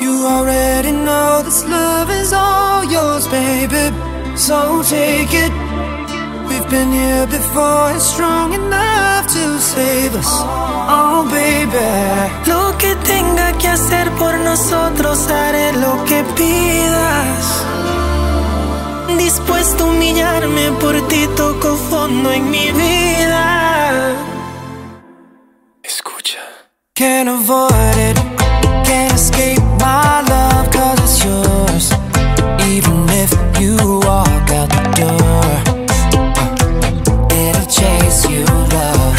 You already know this love is all yours, baby, so take it. We've been here before, it's strong enough to save us. Oh baby, lo que tenga que hacer por nosotros, haré lo que pidas. Dispuesto a humillarme por ti, toco fondo en mi vida. Escucha. Can't avoid it, can't escape my love, cause it's yours. Even if you walk out the door, it'll chase you, love.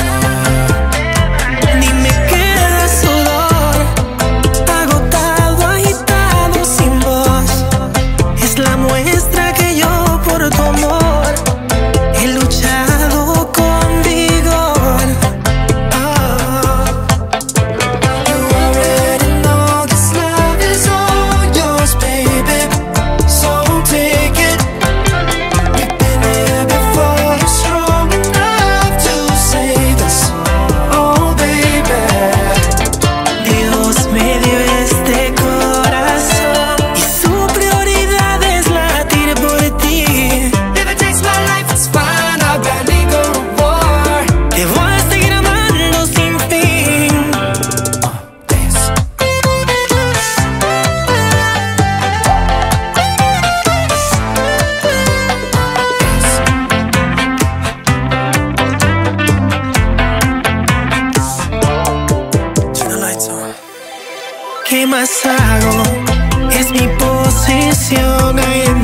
¿Qué más hago? Es mi posición.